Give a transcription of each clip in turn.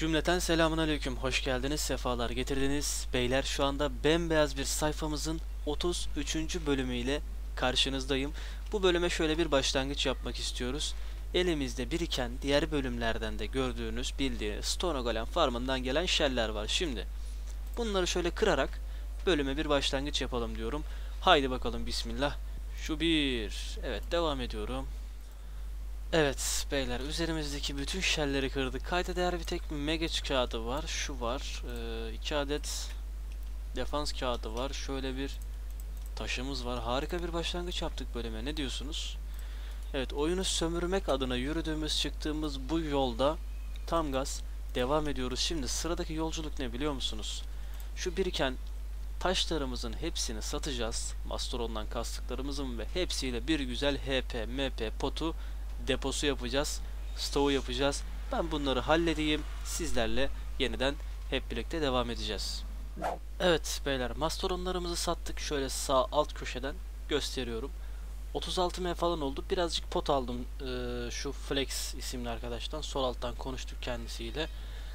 Cümleten selamünaleyküm, hoş geldiniz, sefalar getirdiniz. Beyler, şu anda bembeyaz bir sayfamızın 33. bölümüyle karşınızdayım. Bu bölüme şöyle bir başlangıç yapmak istiyoruz. Elimizde biriken diğer bölümlerden de gördüğünüz, bildiğiniz Stonogalen Farm'ından gelen şeller var. Şimdi bunları şöyle kırarak bölüme bir başlangıç yapalım diyorum. Haydi bakalım, bismillah. Şu bir, evet, devam ediyorum. Evet beyler, üzerimizdeki bütün şelleri kırdık. Kayda değer bir tek mega kağıdı var. Şu var. 2 adet defans kağıdı var. Şöyle bir taşımız var. Harika bir başlangıç yaptık bölüme. Ne diyorsunuz? Evet, oyunu sömürmek adına yürüdüğümüz, çıktığımız bu yolda tam gaz devam ediyoruz. Şimdi sıradaki yolculuk ne biliyor musunuz? Şu biriken taşlarımızın hepsini satacağız. Masteron'dan kastıklarımızın ve hepsiyle bir güzel HP, MP, potu deposu yapacağız, stoğu yapacağız. Ben bunları halledeyim, sizlerle yeniden hep birlikte devam edeceğiz. Evet beyler, masteronlarımızı sattık. Şöyle sağ alt köşeden gösteriyorum. 36M falan oldu. Birazcık pot aldım şu Flex isimli arkadaştan. Sol alttan konuştuk kendisiyle.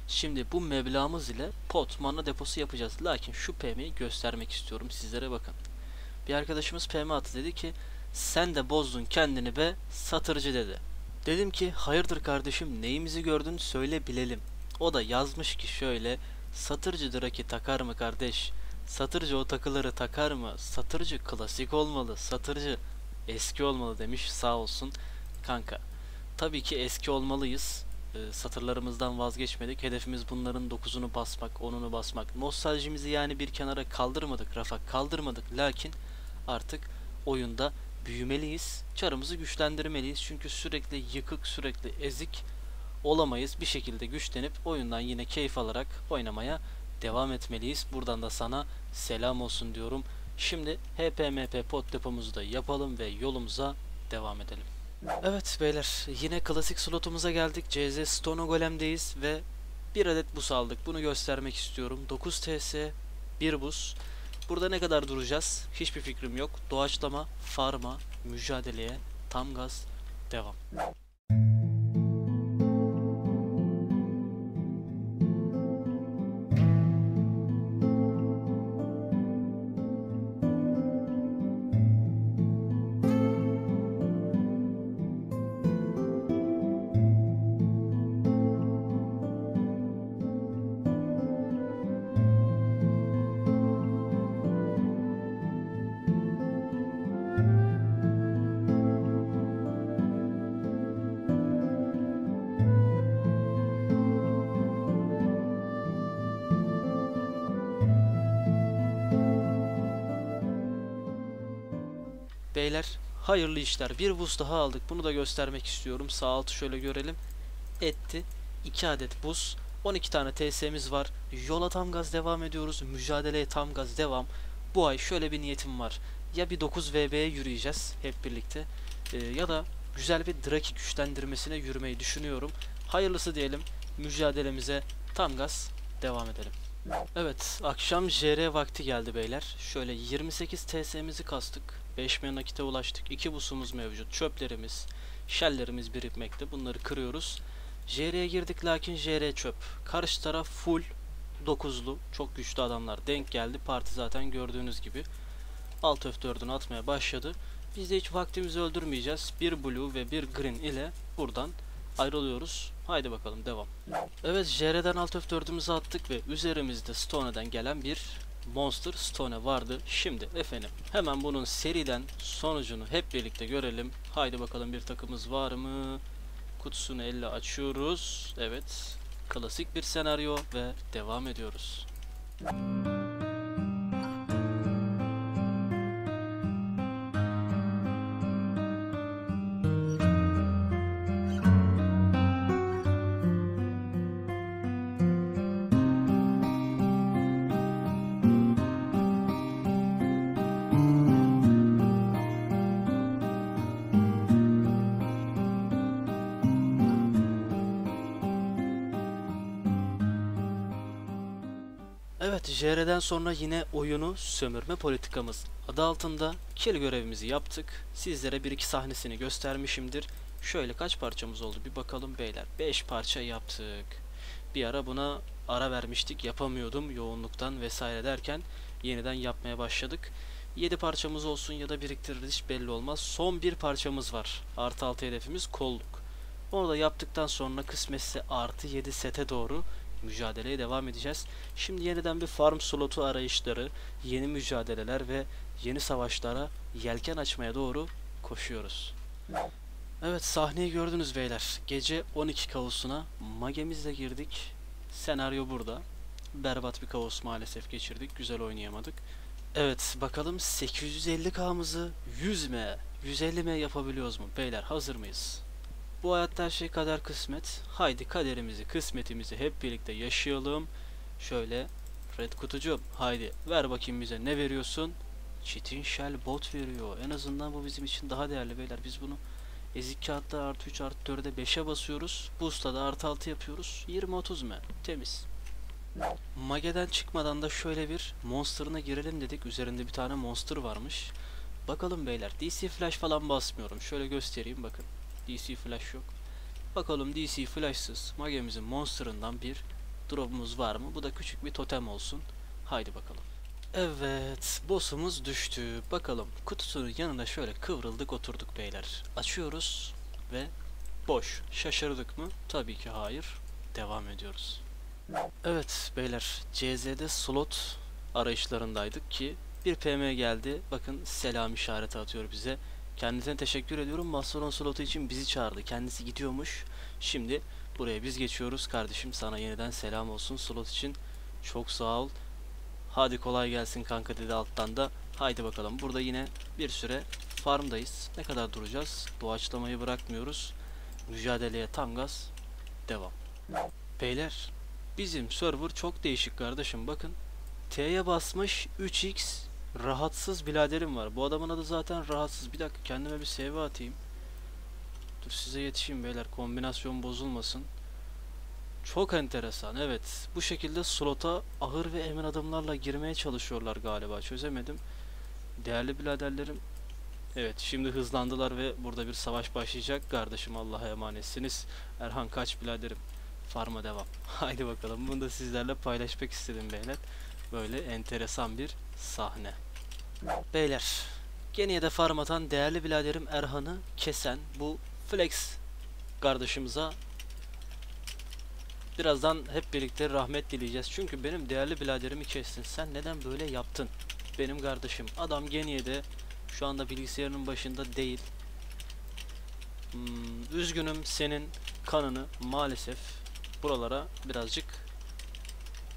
Şimdi bu meblağımız ile pot mana deposu yapacağız. Lakin şu PM'yi göstermek istiyorum sizlere, bakın. Bir arkadaşımız PM attı, dedi ki sen de bozdun kendini be satırcı, dedi. Dedim ki hayırdır kardeşim, neyimizi gördün söyle bilelim. O da yazmış ki şöyle, satırcı draki takar mı kardeş? Satırcı o takıları takar mı? Satırcı klasik olmalı, satırcı eski olmalı demiş. Sağ olsun kanka. Tabii ki eski olmalıyız. Satırlarımızdan vazgeçmedik. Hedefimiz bunların 9'unu basmak, 10'unu basmak. Nostaljimizi yani bir kenara kaldırmadık, rafa kaldırmadık. Lakin artık oyunda büyümeliyiz. Çarımızı güçlendirmeliyiz. Çünkü sürekli yıkık, sürekli ezik olamayız. Bir şekilde güçlenip oyundan yine keyif alarak oynamaya devam etmeliyiz. Buradan da sana selam olsun diyorum. Şimdi HPMP pot depomuzu da yapalım ve yolumuza devam edelim. Evet beyler, yine klasik slotumuza geldik. CZ Stonogolem'deyiz ve bir adet buz aldık. Bunu göstermek istiyorum. 9 TS, 1 buz. Burada ne kadar duracağız? Hiçbir fikrim yok. Doğaçlama, farma, mücadeleye tam gaz devam. Beyler, hayırlı işler. Bir buz daha aldık. Bunu da göstermek istiyorum. Sağ altı şöyle görelim. Etti. 2 adet buz. 12 tane TS'miz var. Yola tam gaz devam ediyoruz. Mücadeleye tam gaz devam. Bu ay şöyle bir niyetim var. Ya bir 9 VB'ye yürüyeceğiz hep birlikte. Ya da güzel bir Draki güçlendirmesine yürümeyi düşünüyorum. Hayırlısı diyelim. Mücadelemize tam gaz devam edelim. Evet, akşam JR vakti geldi beyler. Şöyle 28 TS'mizi kastık. 5.000 nakite ulaştık. 2 busumuz mevcut. Çöplerimiz, şellerimiz birikmekte. Bunları kırıyoruz. JR'ye girdik, lakin JR çöp. Karşı taraf full 9'lu. Çok güçlü adamlar denk geldi. Parti zaten gördüğünüz gibi alt F4'ünü atmaya başladı. Biz de hiç vaktimizi öldürmeyeceğiz. Bir blue ve bir green ile buradan ayrılıyoruz. Haydi bakalım devam. Evet, JR'den alt F4'ümüzü attık ve üzerimizde Stone'den gelen bir Monster Stone vardı. Şimdi efendim hemen bunun seriden sonucunu hep birlikte görelim. Haydi bakalım, bir takımız var mı? Kutusunu elle açıyoruz. Evet, klasik bir senaryo ve devam ediyoruz. Evet, JR'den sonra yine oyunu sömürme politikamız adı altında kill görevimizi yaptık. Sizlere bir iki sahnesini göstermişimdir. Şöyle kaç parçamız oldu bir bakalım beyler. 5 parça yaptık. bir ara buna ara vermiştik. Yapamıyordum yoğunluktan vesaire derken yeniden yapmaya başladık. 7 parçamız olsun ya da biriktiririz, hiç belli olmaz. Son bir parçamız var. Artı 6 hedefimiz kolluk. Onu da yaptıktan sonra kısmetse artı 7 sete doğru mücadeleye devam edeceğiz. Şimdi yeniden bir farm slotu arayışları, yeni mücadeleler ve yeni savaşlara yelken açmaya doğru koşuyoruz. Evet, sahneyi gördünüz beyler. Gece 12 kaosuna magemizle girdik. Senaryo burada. Berbat bir kaos maalesef geçirdik. Güzel oynayamadık. Evet, bakalım 850K'mızı 100M, 150M yapabiliyoruz mu? Beyler hazır mıyız? Bu hayatta her şey kader kısmet. Haydi kaderimizi, kısmetimizi hep birlikte yaşayalım. Şöyle red kutucuğum, haydi ver bakayım bize ne veriyorsun? Çetin Shell bot veriyor. En azından bu bizim için daha değerli beyler. Biz bunu ezik kağıtta artı 3 artı 4'e 5'e basıyoruz. Boost'ta da artı 6 yapıyoruz. 20-30 M. Temiz. Mage'den çıkmadan da şöyle bir monster'ına girelim dedik. Üzerinde bir tane monster varmış. Bakalım beyler, DC Flash falan basmıyorum. Şöyle göstereyim bakın. DC Flash yok. Bakalım DC Flash'sız magemizin monster'ından bir drop'umuz var mı? Bu da küçük bir totem olsun. Haydi bakalım. Evet, boss'umuz düştü. Bakalım kutusunun yanına şöyle kıvrıldık oturduk beyler. Açıyoruz ve boş. Şaşırdık mı? Tabii ki hayır. Devam ediyoruz. Evet beyler, CZ'de slot arayışlarındaydık ki bir PM geldi. Bakın selam işareti atıyor bize. Kendisine teşekkür ediyorum. Masteron slotu için bizi çağırdı. Kendisi gidiyormuş. Şimdi buraya biz geçiyoruz. Kardeşim sana yeniden selam olsun. Slot için çok sağ ol. Hadi kolay gelsin kanka dedi alttan da. Haydi bakalım. Burada yine bir süre farmdayız. Ne kadar duracağız? Doğaçlamayı bırakmıyoruz. Mücadeleye tam gaz. Devam. Beyler, bizim server çok değişik kardeşim. Bakın. T'ye basmış 3x. Rahatsız biraderim var. Bu adamın adı zaten rahatsız. Bir dakika, kendime bir CV atayım. Dur size yetişeyim beyler. Kombinasyon bozulmasın. Çok enteresan. Evet. Bu şekilde slota ahır ve emin adımlarla girmeye çalışıyorlar galiba. Çözemedim. Değerli biraderlerim. Evet. Şimdi hızlandılar ve burada bir savaş başlayacak. Kardeşim Allah'a emanetsiniz. Erhan kaç biraderim. Farma devam. Haydi bakalım. Bunu da sizlerle paylaşmak istedim beyler. Böyle enteresan bir sahne. Beyler, gene de farm atan değerli biraderim Erhan'ı kesen bu Flex kardeşimize birazdan hep birlikte rahmet dileyeceğiz. Çünkü benim değerli biraderimi kestin. Sen neden böyle yaptın? Benim kardeşim. Adam gene de şu anda bilgisayarının başında değil. Üzgünüm, senin kanını maalesef buralara birazcık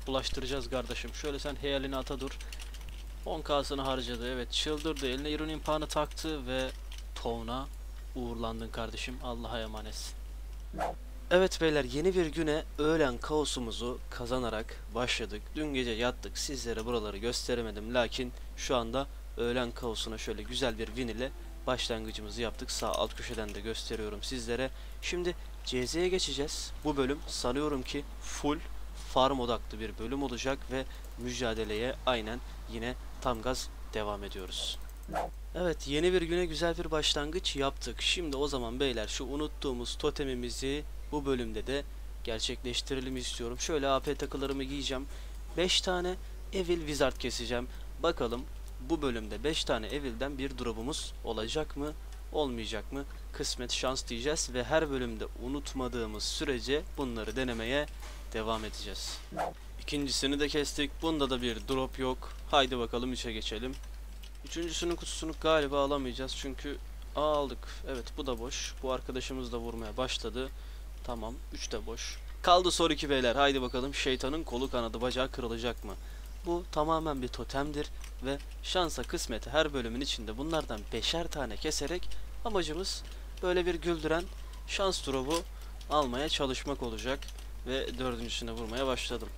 bulaştıracağız kardeşim. Şöyle sen heyalini ata dur. 10K'sını harcadı. Evet, çıldırdı. Eline Iron Impan'ı taktı ve Town'a uğurlandın kardeşim. Allah'a emanetsin. Evet beyler, yeni bir güne öğlen kaosumuzu kazanarak başladık. Dün gece yattık. Sizlere buraları gösteremedim. Lakin şu anda öğlen kaosuna şöyle güzel bir win ile başlangıcımızı yaptık. Sağ alt köşeden de gösteriyorum sizlere. Şimdi CZ'ye geçeceğiz. Bu bölüm sanıyorum ki full farm odaklı bir bölüm olacak ve mücadeleye aynen yine tam gaz devam ediyoruz. Evet, yeni bir güne güzel bir başlangıç yaptık. Şimdi o zaman beyler şu unuttuğumuz totemimizi bu bölümde de gerçekleştirelim istiyorum. Şöyle AP takılarımı giyeceğim. 5 tane Evil Wizard keseceğim. Bakalım bu bölümde 5 tane Evil'den bir drop'umuz olacak mı? Olmayacak mı? Kısmet, şans diyeceğiz ve her bölümde unutmadığımız sürece bunları denemeye devam edeceğiz. İkincisini de kestik. Bunda da bir drop yok. Haydi bakalım 3'e geçelim. Üçüncüsünün kutusunu galiba alamayacağız çünkü aldık. Evet, bu da boş. Bu arkadaşımız da vurmaya başladı. Tamam, 3 de boş. Kaldı son 2 beyler. Haydi bakalım, şeytanın kolu kanadı, bacağı kırılacak mı? Bu tamamen bir totemdir ve şansa, kısmete her bölümün içinde bunlardan 5'er tane keserek amacımız böyle bir güldüren şans drop'u almaya çalışmak olacak. Ve dördüncüsüne vurmaya başladım.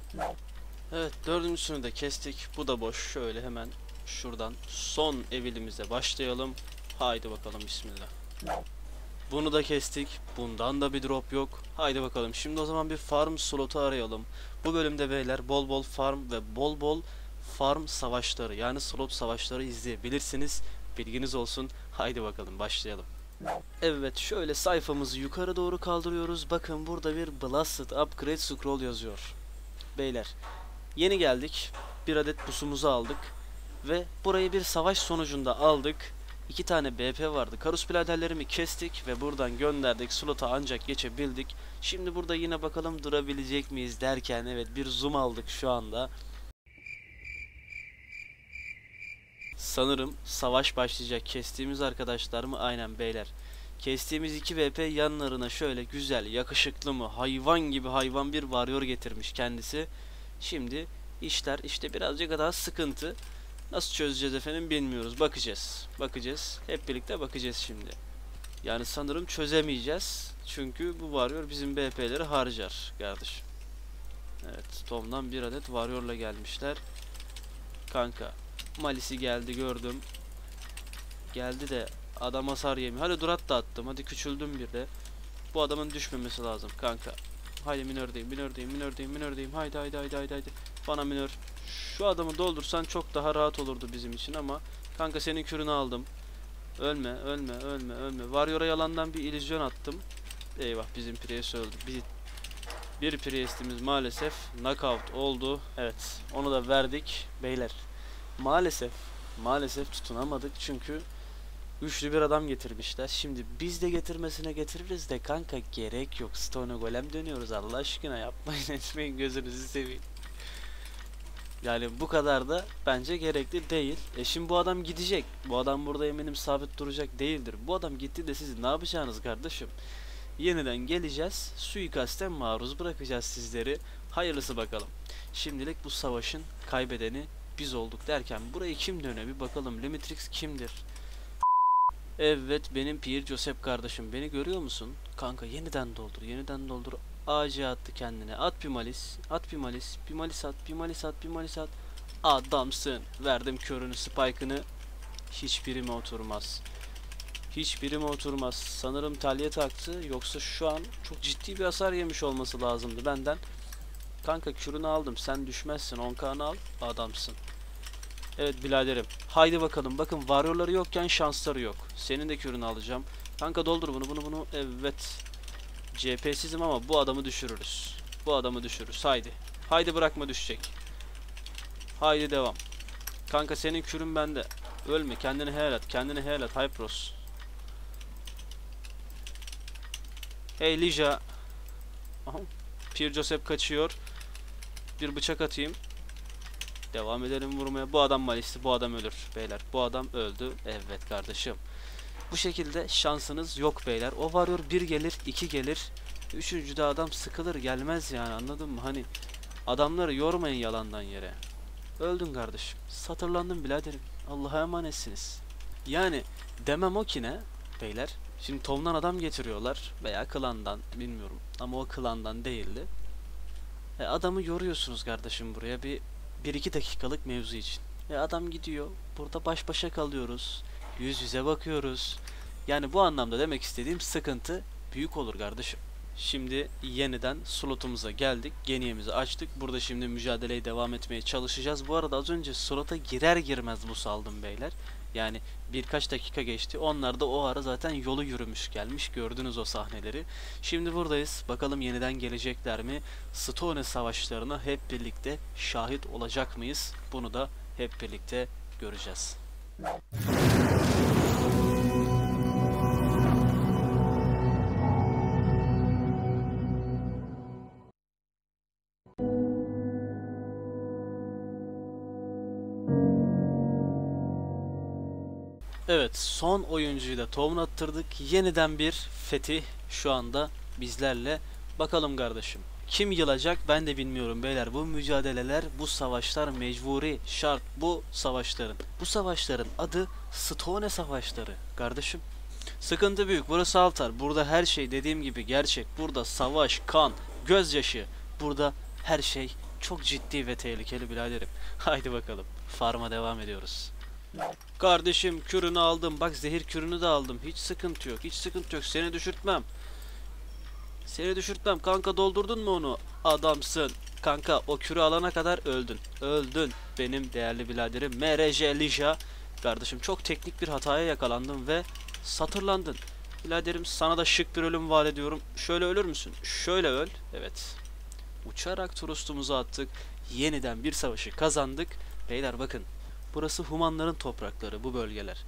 Evet, dördüncüsünü de kestik. Bu da boş. Şöyle hemen şuradan son evilimize başlayalım. Haydi bakalım, bismillah. Bunu da kestik. Bundan da bir drop yok. Haydi bakalım. Şimdi o zaman bir farm slotu arayalım. Bu bölümde beyler bol bol farm ve bol bol farm savaşları, yani slot savaşları izleyebilirsiniz. Bilginiz olsun. Haydi bakalım başlayalım. Evet, şöyle sayfamızı yukarı doğru kaldırıyoruz. Bakın burada bir Blasted Upgrade Scroll yazıyor. Beyler, yeni geldik. Bir adet pusumuzu aldık. Ve burayı bir savaş sonucunda aldık. 2 tane BP vardı. Karus biraderlerimi kestik ve buradan gönderdik. Slota ancak geçebildik. Şimdi burada yine bakalım durabilecek miyiz derken evet bir zoom aldık şu anda. Sanırım savaş başlayacak. Kestiğimiz arkadaşlar mı? Aynen beyler. Kestiğimiz 2 BP yanlarına şöyle güzel, yakışıklı mı? Hayvan gibi hayvan bir varıyor getirmiş kendisi. Şimdi işler işte birazcık daha sıkıntı. Nasıl çözeceğiz efendim bilmiyoruz. Bakacağız. Bakacağız. Hep birlikte bakacağız şimdi. Yani sanırım çözemeyeceğiz. Çünkü bu varıyor bizim BP'leri harcar kardeşim. Evet. Tom'dan bir adet varyorla gelmişler. Kanka. Malisi geldi gördüm. Geldi de adam hasar yemiyor. Hadi durat da attım. Hadi küçüldüm bir de. Bu adamın düşmemesi lazım kanka. Haydi minördeyim. Haydi. Bana minör. Şu adamı doldursan çok daha rahat olurdu bizim için ama kanka senin kürünü aldım. Ölme. Warrior'a yalandan bir illüzyon attım. Eyvah bizim Priest öldü. Bir Priest'imiz maalesef knockout oldu. Evet onu da verdik beyler. Maalesef tutunamadık çünkü güçlü bir adam getirmişler. Şimdi biz de getirmesine getiririz de kanka gerek yok. Stonogalen dönüyoruz Allah aşkına yapmayın etmeyin gözünüzü seveyim. Yani bu kadar da bence gerekli değil. Şimdi bu adam gidecek. Bu adam burada eminim sabit duracak değildir. Bu adam gitti de siz ne yapacaksınız kardeşim? Yeniden geleceğiz. Suikaste maruz bırakacağız sizleri. Hayırlısı bakalım. Şimdilik bu savaşın kaybedeni biz olduk derken burayı kim dönüyor bir bakalım. Limitrix kimdir? Evet benim Pierre Joseph kardeşim. Beni görüyor musun? Kanka yeniden doldur. AC attı kendine. At bir malis. Bir malis at. Adamsın. Verdim körünü, spike'ını. Hiçbirime oturmaz. Sanırım talye taktı. Yoksa şu an çok ciddi bir hasar yemiş olması lazımdı benden. Kanka kürünü aldım. Sen düşmezsin. 10K'nı al. Adamsın. Evet biraderim. Haydi bakalım. Bakın varyoları yokken şansları yok. Senin de kürünü alacağım. Kanka doldur bunu. Evet. CP'sizim ama bu adamı düşürürüz. Haydi. Haydi bırakma düşecek. Haydi devam. Kanka senin kürün bende. Ölme. Kendini helal et. Hypros. Hey Lija. Aha. Pierre Joseph kaçıyor. Bir bıçak atayım. Devam edelim vurmaya. Bu adam malisti. Bu adam ölür. Beyler bu adam öldü. Evet kardeşim. Bu şekilde şansınız yok beyler. O varıyor 1 gelir, 2 gelir. 3.'de adam sıkılır gelmez yani anladın mı? Hani adamları yormayın yalandan yere. Öldün kardeşim. Satırlandın biraderim. Allah'a emanetsiniz. Yani demem o ki ne beyler. Şimdi Tom'dan adam getiriyorlar veya klandan bilmiyorum ama o klandan değildi. Adamı yoruyorsunuz kardeşim buraya bir iki dakikalık mevzu için. Adam gidiyor. Burada baş başa kalıyoruz. Yüz yüze bakıyoruz. Yani bu anlamda demek istediğim sıkıntı büyük olur kardeşim. Şimdi yeniden slotumuza geldik. Geniyemizi açtık. Burada şimdi mücadeleye devam etmeye çalışacağız. Bu arada az önce slota girer girmez bu saldım beyler. Yani birkaç dakika geçti. Onlar da o ara zaten yolu yürümüş gelmiş. Gördünüz o sahneleri. Şimdi buradayız. Bakalım yeniden gelecekler mi? Stone savaşlarına hep birlikte şahit olacak mıyız? Bunu da hep birlikte göreceğiz. Evet son oyuncuyu da tohumunu attırdık. Yeniden bir fetih şu anda bizlerle. Bakalım kardeşim kim yılacak ben de bilmiyorum beyler. Bu mücadeleler, bu savaşlar mecburi şart bu savaşların. Bu savaşların adı Stone savaşları kardeşim. Sıkıntı büyük. Burası ALTAR. Burada her şey dediğim gibi gerçek. Burada savaş, kan, gözyaşı. Burada her şey çok ciddi ve tehlikeli biraderim. Haydi bakalım. Farm'a devam ediyoruz. Kardeşim kürünü aldım. Bak zehir kürünü de aldım. Hiç sıkıntı yok. Seni düşürtmem. Kanka doldurdun mu onu? Adamsın. Kanka o kürü alana kadar öldün. Benim değerli biraderim Mereje Lija. Kardeşim çok teknik bir hataya yakalandım ve satırlandın. Biraderim sana da şık bir ölüm vaat ediyorum. Şöyle ölür müsün? Şöyle öl. Evet. Uçarak turustumuzu attık. Yeniden bir savaşı kazandık. Beyler bakın. Burası Humanların toprakları, bu bölgeler.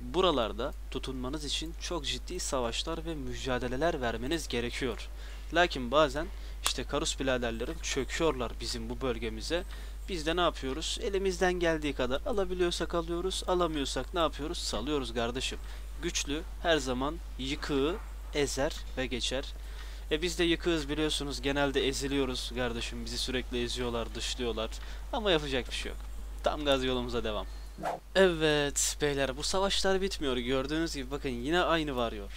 Buralarda tutunmanız için çok ciddi savaşlar ve mücadeleler vermeniz gerekiyor. Lakin bazen işte Karus biraderlerim çöküyorlar bizim bu bölgemize. Biz de ne yapıyoruz? Elimizden geldiği kadar alabiliyorsak alıyoruz, alamıyorsak ne yapıyoruz? Salıyoruz kardeşim. Güçlü her zaman yıkığı ezer ve geçer. Biz de yıkığız biliyorsunuz, genelde eziliyoruz kardeşim. Bizi sürekli eziyorlar, dışlıyorlar ama yapacak bir şey yok. Tam gaz yolumuza devam. Evet beyler, bu savaşlar bitmiyor. Gördüğünüz gibi bakın yine aynı varıyor.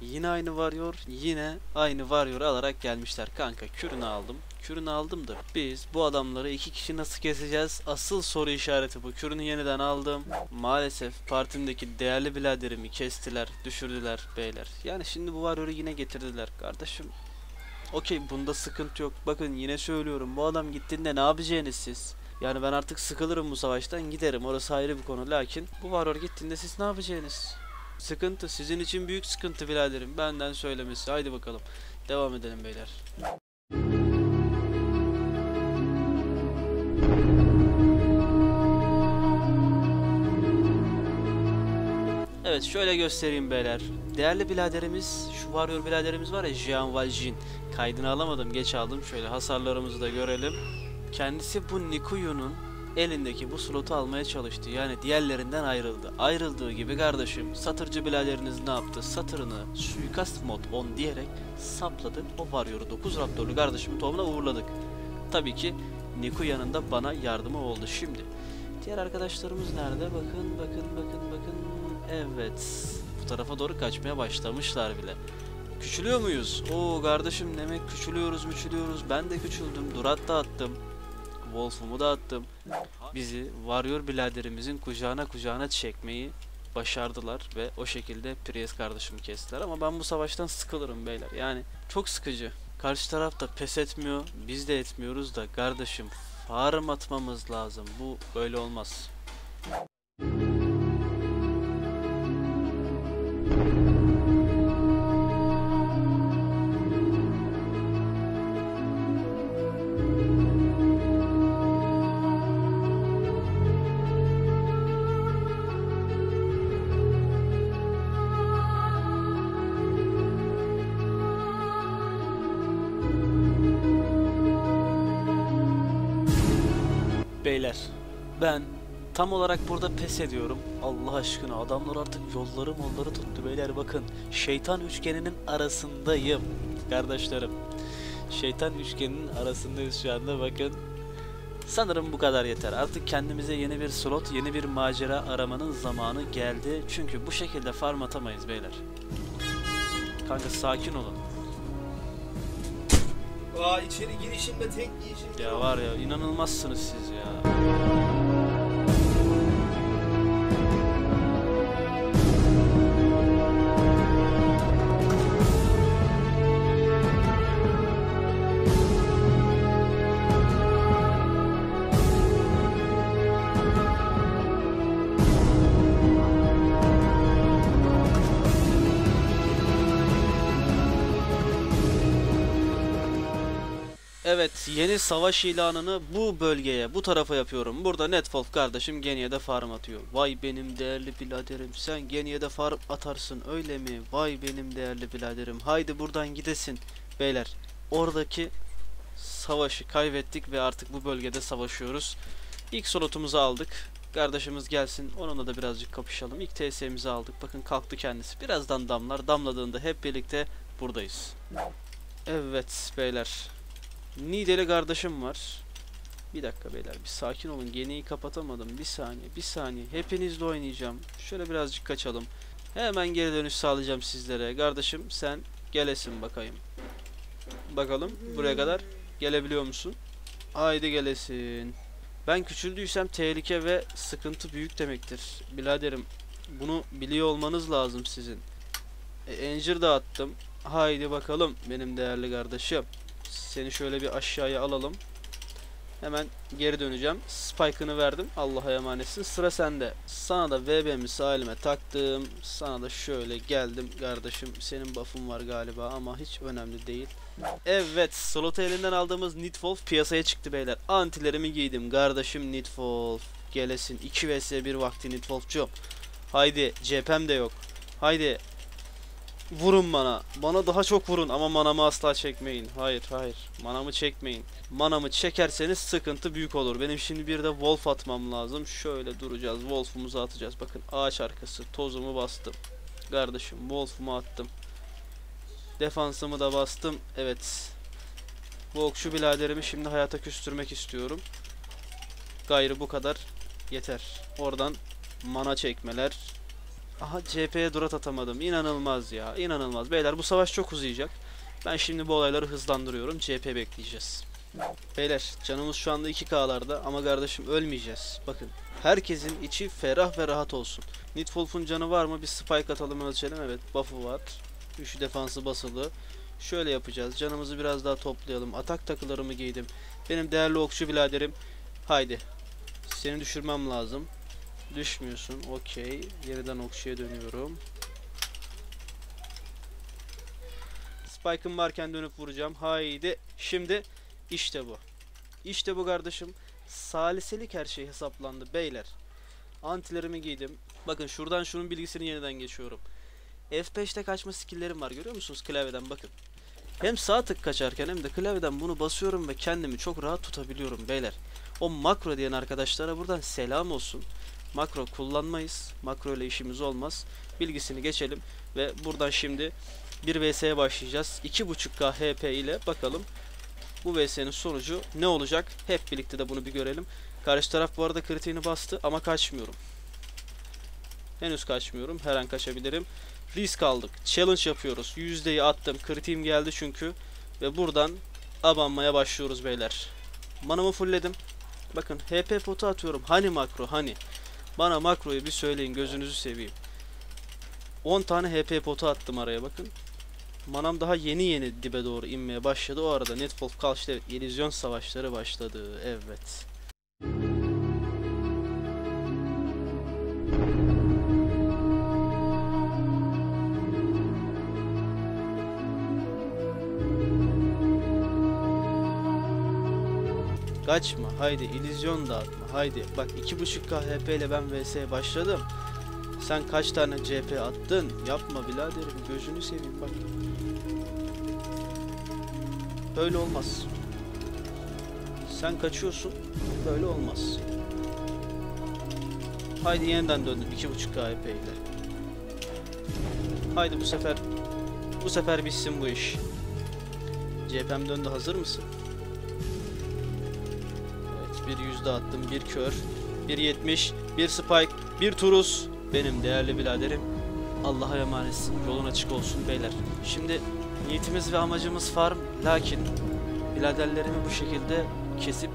Yine aynı varıyor, yine aynı varıyor alarak gelmişler. Kanka kürünü aldım. Kürünü aldım da biz bu adamları iki kişi nasıl keseceğiz? Asıl soru işareti bu. Kürünü yeniden aldım. Maalesef partimdeki değerli biraderimi kestiler, düşürdüler beyler. Yani şimdi bu varyoru yine getirdiler kardeşim. Okey, bunda sıkıntı yok. Bakın yine söylüyorum, bu adam gittiğinde ne yapacaksınız siz? Yani ben artık sıkılırım bu savaştan, giderim, orası ayrı bir konu. Lakin bu varyor gittiğinde siz ne yapacaksınız? Sıkıntı, sizin için büyük sıkıntı biraderim, benden söylemesi. Haydi bakalım, devam edelim beyler. Evet şöyle göstereyim beyler. Değerli biraderimiz, şu varyor biraderimiz var ya, Jean Valjean. Kaydını alamadım, geç aldım. Şöyle hasarlarımızı da görelim. Kendisi bu Nikuyu'nun elindeki bu slotu almaya çalıştı. Yani diğerlerinden ayrıldı. Ayrıldığı gibi kardeşim satırcı biraderiniz ne yaptı? Satırını suikast mod 10 diyerek sapladı. O varyoru 9 raptorlu kardeşim tohumuna uğurladık. Tabii ki Niku yanında bana yardımı oldu. Şimdi diğer arkadaşlarımız nerede? Bakın bakın bakın bakın. Evet bu tarafa doğru kaçmaya başlamışlar bile. Küçülüyor muyuz? Oo kardeşim demek küçülüyoruz müçülüyoruz. Ben de küçüldüm. Durat da attım. Wolf'umu da attım. Bizi varyor biraderimizin kucağına çekmeyi başardılar ve o şekilde Priest kardeşimi kestiler. Ama ben bu savaştan sıkılırım beyler. Yani çok sıkıcı. Karşı taraf da pes etmiyor. Biz de etmiyoruz da kardeşim farm atmamız lazım. Bu böyle olmaz. Beyler ben tam olarak burada pes ediyorum. Allah aşkına adamlar artık yolları tuttu beyler. Bakın şeytan üçgeninin arasındayım kardeşlerim. Şeytan üçgeninin arasındayız şu anda bakın. Sanırım bu kadar yeter. Artık kendimize yeni bir slot, yeni bir macera aramanın zamanı geldi. Çünkü bu şekilde farm atamayız beyler. Kanka sakin olun. Aa, içeri girişimde tek girişimde. Ya var ya, inanılmazsınız siz ya. Evet, yeni savaş ilanını bu bölgeye, bu tarafa yapıyorum. Burada Netfolk kardeşim Geniye'de farm atıyor. Vay benim değerli biraderim, sen Geniye'de farm atarsın öyle mi? Vay benim değerli biraderim, haydi buradan gidesin. Beyler, oradaki savaşı kaybettik ve artık bu bölgede savaşıyoruz. İlk slotumuzu aldık. Kardeşimiz gelsin, onunla da birazcık kapışalım. İlk TS'mizi aldık, bakın kalktı kendisi. Birazdan damlar, damladığında hep birlikte buradayız. Evet beyler. Nideli kardeşim var. Bir dakika beyler, bir sakin olun. Geniyi kapatamadım. Bir saniye, bir saniye. Hepinizle oynayacağım. Şöyle birazcık kaçalım. Hemen geri dönüş sağlayacağım sizlere. Kardeşim sen gelesin bakayım. Bakalım buraya kadar gelebiliyor musun? Haydi gelesin. Ben küçüldüysem tehlike ve sıkıntı büyük demektir. Biraderim bunu biliyor olmanız lazım sizin. Encir dağıttım. Haydi bakalım benim değerli kardeşim. Seni şöyle bir aşağıya alalım. Hemen geri döneceğim. Spike'ını verdim. Allah'a emanetsin. Sıra sende. Sana da VB'mi sağ taktım. Sana da şöyle geldim kardeşim. Senin buff'un var galiba ama hiç önemli değil. Evet. Slotu elinden aldığımız Nitwolf piyasaya çıktı beyler. Antilerimi giydim. Kardeşim Nitwolf. Gelesin. 2 vs 1 vakti Nitwolf'cu. Haydi. CHP'm de yok. Haydi. Vurun bana. Bana daha çok vurun ama manamı asla çekmeyin. Hayır hayır. Manamı çekmeyin. Manamı çekerseniz sıkıntı büyük olur. Benim şimdi bir de wolf atmam lazım. Şöyle duracağız. Wolf'umuzu atacağız. Bakın ağaç arkası. Tozumu bastım. Kardeşim wolf'umu attım. Defansımı da bastım. Evet. Volkçu biraderimi şimdi hayata küstürmek istiyorum. Gayrı bu kadar. Yeter. Oradan mana çekmeler. Aha CHP'ye durat atamadım. İnanılmaz ya. İnanılmaz. Beyler bu savaş çok uzayacak. Ben şimdi bu olayları hızlandırıyorum. CHP bekleyeceğiz. Beyler canımız şu anda 2K'larda ama kardeşim ölmeyeceğiz. Bakın herkesin içi ferah ve rahat olsun. Nitwolf'un canı var mı? Bir spike atalım ölçelim. Evet buff'u var. 3 defansı basılı. Şöyle yapacağız. Canımızı biraz daha toplayalım. Atak takılarımı giydim. Benim değerli okçu biraderim. Haydi. Seni düşürmem lazım. Düşmüyorsun. Okey. Yeniden okçuya dönüyorum. Spike'ım varken dönüp vuracağım. Haydi. Şimdi işte bu. İşte bu kardeşim. Saliselik her şey hesaplandı beyler. Antilerimi giydim. Bakın şuradan şunun bilgisini yeniden geçiyorum. F5'te kaçma skill'lerim var. Görüyor musunuz klavyeden? Bakın. Hem sağ tık kaçarken hem de klavyeden bunu basıyorum ve kendimi çok rahat tutabiliyorum beyler. O makro diyen arkadaşlara buradan selam olsun. Makro kullanmayız. Makro ile işimiz olmaz. Bilgisini geçelim ve buradan şimdi bir vs'ye başlayacağız. 2.5K HP ile bakalım bu vs'nin sonucu ne olacak? Hep birlikte de bunu bir görelim. Karşı taraf bu arada kritiğini bastı ama kaçmıyorum. Henüz kaçmıyorum. Her an kaçabilirim. Risk aldık. Challenge yapıyoruz. Yüzdeyi attım. Kritiğim geldi çünkü. Ve buradan abanmaya başlıyoruz beyler. Manamı fullledim. Bakın HP potu atıyorum. Hani makro hani. Bana makroyu bir söyleyin gözünüzü seveyim. 10 tane HP potu attım araya bakın. Manam daha yeni yeni dibe doğru inmeye başladı. O arada Netfolk Kalş'ta illüzyon savaşları başladı. Evet. Kaçma haydi, illüzyon dağıtma haydi. Bak 2.5K HP ile ben vs'ye başladım. Sen kaç tane CHP attın? Yapma biraderim, gözünü seveyim bak. Böyle olmaz. Sen kaçıyorsun, böyle olmaz. Haydi yeniden döndüm 2.5K HP ile. Haydi bu sefer bitsin bu iş. CHP'm döndü, hazır mısın? Bir yüzde attım, bir kör, bir 70, bir spike, bir turuz. Benim değerli biraderim, Allah'a emanetsin, yolun açık olsun beyler. Şimdi niyetimiz ve amacımız farm, lakin biraderlerimi bu şekilde kesip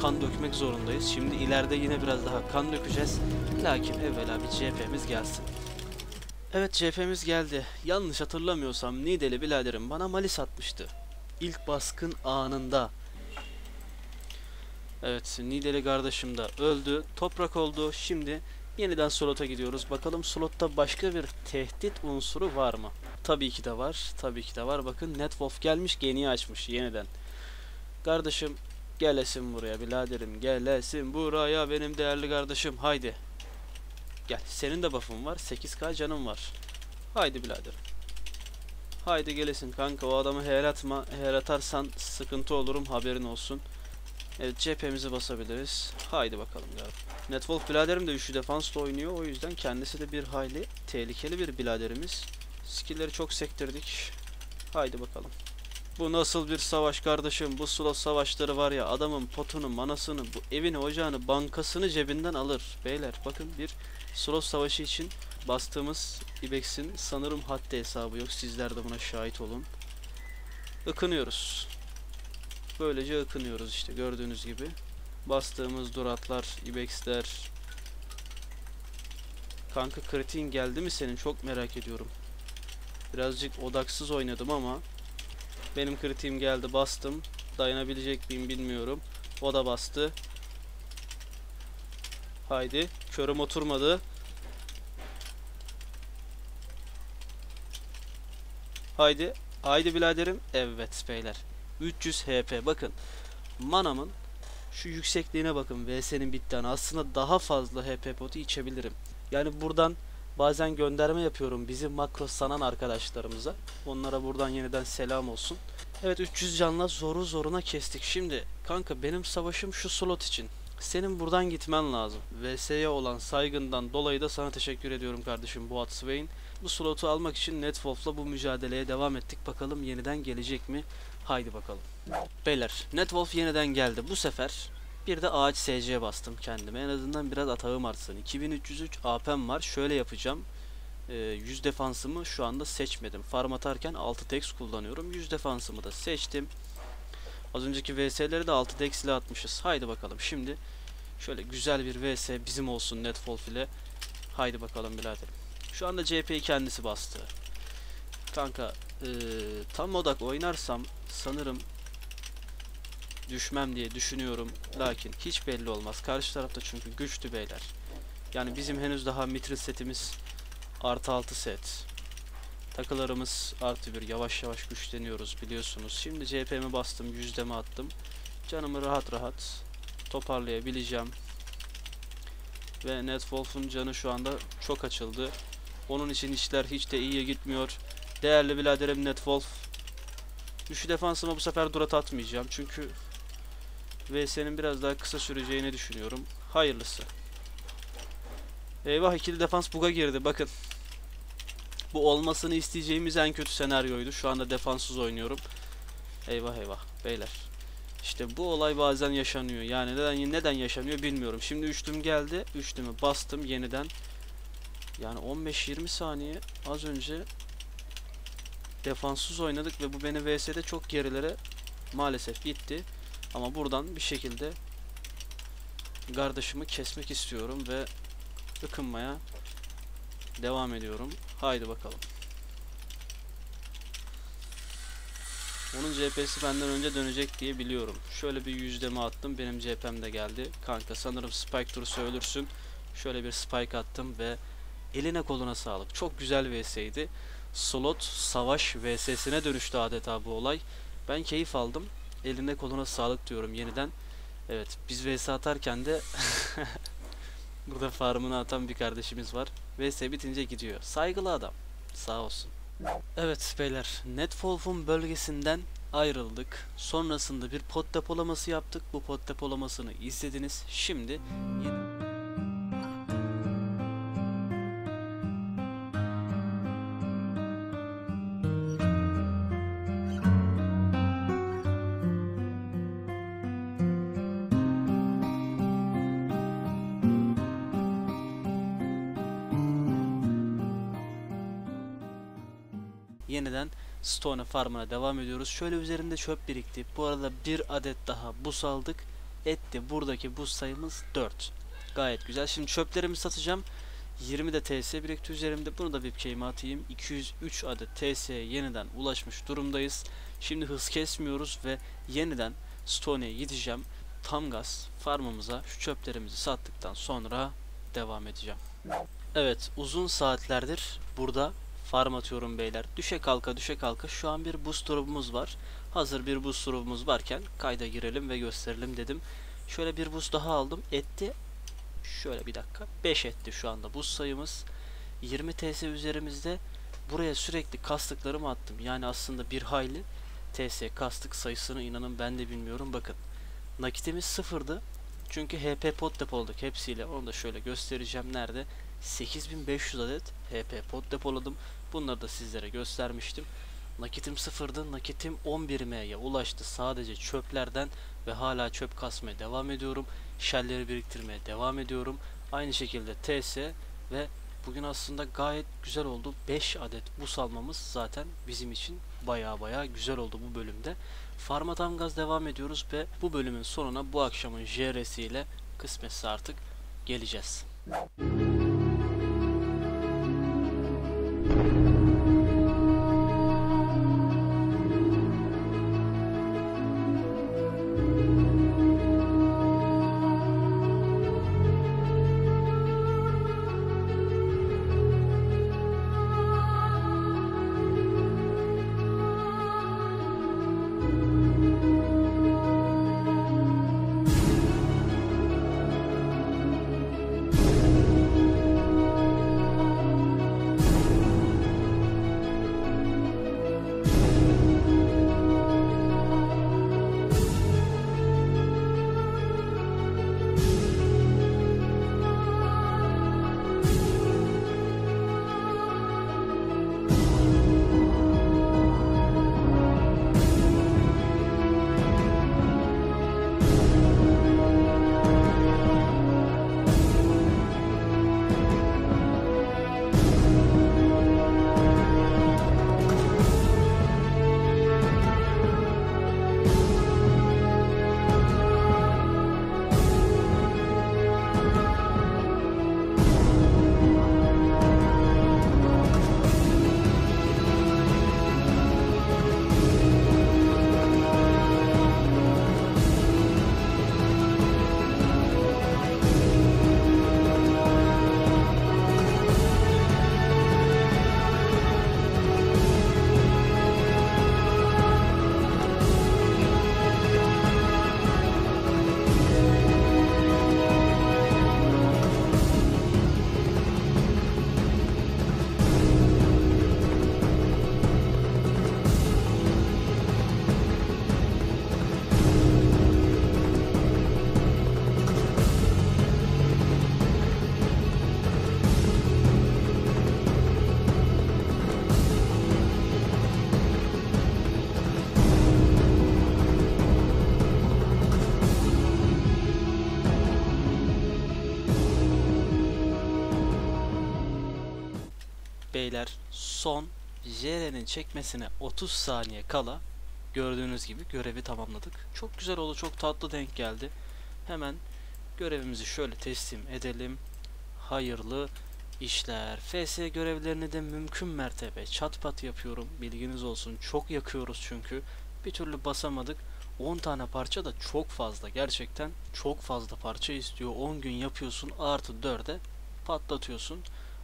kan dökmek zorundayız. Şimdi ileride yine biraz daha kan dökeceğiz, lakin evvela bir CHP'miz gelsin. Evet, CHP'miz geldi. Yanlış hatırlamıyorsam Nideli biraderim bana malis atmıştı ilk baskın anında. Evet, Nideli kardeşim de öldü, toprak oldu. Şimdi yeniden slota gidiyoruz. Bakalım slotta başka bir tehdit unsuru var mı? Tabii ki de var, tabii ki de var. Bakın Netwolf gelmiş, geniyi açmış yeniden. Kardeşim gelesin buraya biraderim, gelesin buraya benim değerli kardeşim. Haydi gel, senin de buff'un var, 8K canım var. Haydi biraderim. Haydi gelesin kanka, o adamı her atma, her atarsan sıkıntı olurum, haberin olsun. Evet, cephemizi basabiliriz. Haydi bakalım galiba. Netwolf biraderim de 3 defansla oynuyor. O yüzden kendisi de bir hayli tehlikeli bir biraderimiz. Skill'leri çok sektirdik. Haydi bakalım. Bu nasıl bir savaş kardeşim? Bu slot savaşları var ya, adamın potunu, manasını, bu evini, ocağını, bankasını cebinden alır. Beyler bakın, bir slot savaşı için bastığımız ibex'in sanırım haddi hesabı yok. Sizler de buna şahit olun. Ikınıyoruz. Böylece ıkınıyoruz işte, gördüğünüz gibi. Bastığımız duratlar, ibexler. Kanka kritiğin geldi mi senin? Çok merak ediyorum. Birazcık odaksız oynadım ama benim kritiğim geldi, bastım. Dayanabilecek miyim bilmiyorum. O da bastı. Haydi. Körüm oturmadı. Haydi. Haydi biraderim. Evet beyler. 300 HP. Bakın. Manamın şu yüksekliğine bakın. VS'nin bittiğine. Aslında daha fazla HP potu içebilirim. Yani buradan bazen gönderme yapıyorum bizi makro sanan arkadaşlarımıza. Onlara buradan yeniden selam olsun. Evet, 300 canla zoru zoruna kestik. Şimdi kanka benim savaşım şu slot için. Senin buradan gitmen lazım. VS'ye olan saygından dolayı da sana teşekkür ediyorum kardeşim Boat Swain. Bu slotu almak için Netwolf'la bu mücadeleye devam ettik. Bakalım yeniden gelecek mi? Haydi bakalım. Beyler, Netwolf yeniden geldi. Bu sefer bir de ağaç SC bastım kendime. En azından biraz atağım artsın. 2303 AP'm var. Şöyle yapacağım. 100 defansımı şu anda seçmedim. Farm atarken 6 dex kullanıyorum. 100 defansımı da seçtim. Az önceki VS'leri de 6 dex ile atmışız. Haydi bakalım şimdi. Şöyle güzel bir VS bizim olsun Netfolk ile. Haydi bakalım biraderim. Şu anda CP'yi kendisi bastı. Kanka tam odak oynarsam sanırım düşmem diye düşünüyorum. Lakin hiç belli olmaz. Karşı tarafta çünkü güçlü beyler. Yani bizim henüz daha mitril setimiz artı 6 set. Takılarımız artı 1. Yavaş yavaş güçleniyoruz biliyorsunuz. Şimdi CP'mi bastım. Yüzdemi attım. Canımı rahat rahat toparlayabileceğim. Ve Netwolf'un canı şu anda çok açıldı. Onun için işler hiç de iyiye gitmiyor. Değerli biraderim Netwolf. Düşü defansıma bu sefer durat atmayacağım. Çünkü VS'nin biraz daha kısa süreceğini düşünüyorum. Hayırlısı. Eyvah, ikili defans bug'a girdi. Bakın. Bu olmasını isteyeceğimiz en kötü senaryoydu. Şu anda defanssız oynuyorum. Eyvah eyvah beyler. İşte bu olay bazen yaşanıyor. Yani neden yaşanıyor bilmiyorum. Şimdi üçlüm geldi. Üçlümü bastım yeniden. Yani 15-20 saniye az önce defanssız oynadık ve bu beni VS'de çok gerilere maalesef itti. Ama buradan bir şekilde kardeşimi kesmek istiyorum ve ıkınmaya devam ediyorum. Haydi bakalım. Onun CHP'si benden önce dönecek diye biliyorum. Şöyle bir yüzdeme attım. Benim CHP'm de geldi. Kanka sanırım spike turu söylürsün. Şöyle bir spike attım ve eline koluna sağlık. Çok güzel VS'ydi. Slot savaş VS'sine dönüştü adeta bu olay. Ben keyif aldım. Eline koluna sağlık diyorum yeniden. Evet, biz VS atarken de burada farmını atan bir kardeşimiz var. VS bitince gidiyor. Saygılı adam. Sağ olsun. Evet beyler, Netfolk'un bölgesinden ayrıldık. Sonrasında bir pot depolaması yaptık. Bu pot depolamasını izlediniz. Şimdi yeniden Stone farmına devam ediyoruz. Şöyle üzerinde çöp birikti. Bu arada bir adet daha buz aldık. Etti. Buradaki buz sayımız 4. Gayet güzel. Şimdi çöplerimi satacağım. 20 de TS birikti üzerimde. Bunu da VIP'e atayım. 203 adet TS'ye yeniden ulaşmış durumdayız. Şimdi hız kesmiyoruz ve yeniden Stone'ye gideceğim. Tam gaz farmımıza şu çöplerimizi sattıktan sonra devam edeceğim. Evet, uzun saatlerdir burada farm atıyorum beyler. Düşe kalka düşe kalka şu an bir buz drop'umuz var. Hazır bir buz drop'umuz varken kayda girelim ve gösterelim dedim. Şöyle bir buz daha aldım. Etti. Şöyle bir dakika. 5 etti şu anda buz sayımız. 20 TS üzerimizde. Buraya sürekli kastıklarımı attım. Yani aslında bir hayli TS kastık sayısını inanın ben de bilmiyorum. Bakın. Nakitimiz sıfırdı. Çünkü HP pot depoladık hepsiyle. Onu da şöyle göstereceğim. Nerede? 8500 adet HP pot depoladım. Bunları da sizlere göstermiştim. Nakitim sıfırdı. Nakitim 11M'ye ulaştı sadece çöplerden ve hala çöp kasmaya devam ediyorum. Şelleri biriktirmeye devam ediyorum. Aynı şekilde TS ve bugün aslında gayet güzel oldu. 5 adet buz almamız zaten bizim için baya güzel oldu bu bölümde. Farma tam gaz devam ediyoruz ve bu bölümün sonuna bu akşamın JR'siyle kısmetse artık geleceğiz. beyler son Jeren'in çekmesine 30 saniye kala gördüğünüz gibi görevi tamamladık. Çok güzel oldu, çok tatlı denk geldi. Hemen görevimizi şöyle teslim edelim. Hayırlı işler. FS görevlerini de mümkün mertebe çat pat yapıyorum. Bilginiz olsun, çok yakıyoruz çünkü. Bir türlü basamadık. 10 tane parça da çok fazla, gerçekten çok fazla parça istiyor. 10 gün yapıyorsun, artı 4'e patlatıyorsun.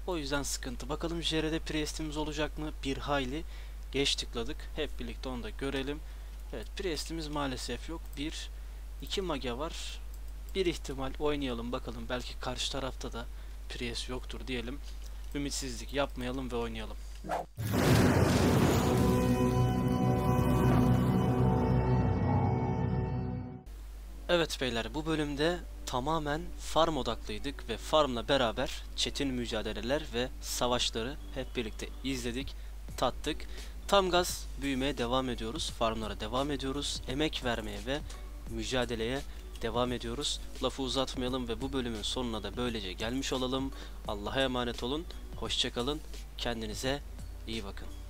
O yüzden sıkıntı. Bakalım Jere'de priestimiz olacak mı? Bir hayli geç tıkladık. Hep birlikte onu da görelim. Evet, priestimiz maalesef yok. 1-2 mage var. Bir ihtimal oynayalım bakalım. Belki karşı tarafta da priest yoktur diyelim. Ümitsizlik yapmayalım ve oynayalım. Evet beyler, bu bölümde tamamen farm odaklıydık ve farmla beraber çetin mücadeleler ve savaşları hep birlikte izledik, tattık. Tam gaz büyümeye devam ediyoruz, farmlara devam ediyoruz, emek vermeye ve mücadeleye devam ediyoruz. Lafı uzatmayalım ve bu bölümün sonuna da böylece gelmiş olalım. Allah'a emanet olun, hoşça kalın, kendinize iyi bakın.